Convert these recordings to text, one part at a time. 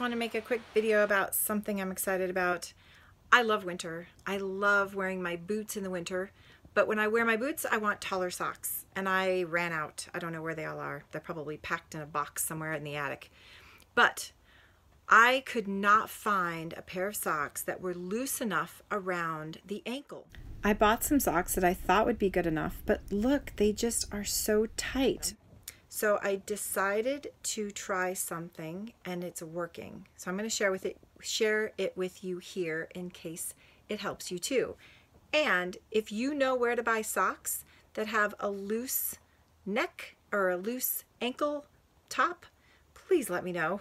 just want to make a quick video about something I'm excited about. I love winter. I love wearing my boots in the winter, but when I wear my boots, I want taller socks, and I ran out. I don't know where they all are. They're probably packed in a box somewhere in the attic, but I could not find a pair of socks that were loose enough around the ankle. I bought some socks that I thought would be good enough, but look, they just are so tight. So I decided to try something, and it's working. So I'm going to share it with you here in case it helps you too. And if you know where to buy socks that have a loose neck or a loose ankle top, please let me know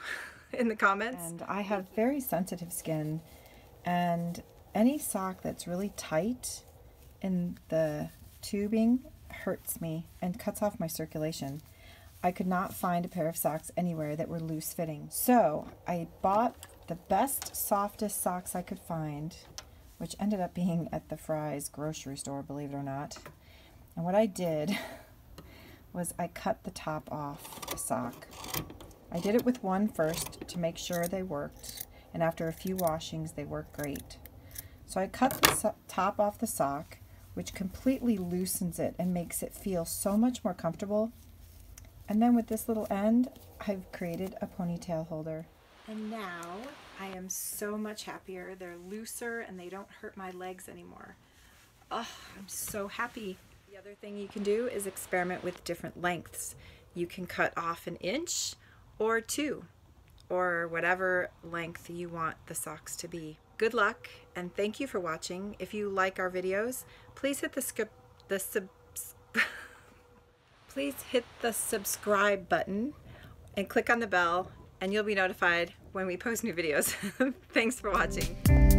in the comments. And I have very sensitive skin, and any sock that's really tight in the tubing hurts me and cuts off my circulation. I could not find a pair of socks anywhere that were loose fitting. So I bought the best, softest socks I could find, which ended up being at the Fry's grocery store, believe it or not. And what I did was I cut the top off the sock. I did it with one first to make sure they worked, and after a few washings, they worked great. So I cut the top off the sock, which completely loosens it and makes it feel so much more comfortable. And then with this little end, I've created a ponytail holder. And now I am so much happier. They're looser and they don't hurt my legs anymore. Oh, I'm so happy. The other thing you can do is experiment with different lengths. You can cut off 1 inch or 2, or whatever length you want the socks to be. Good luck, and thank you for watching. If you like our videos, please hit the subscribe button and click on the bell, and you'll be notified when we post new videos. Thanks for watching.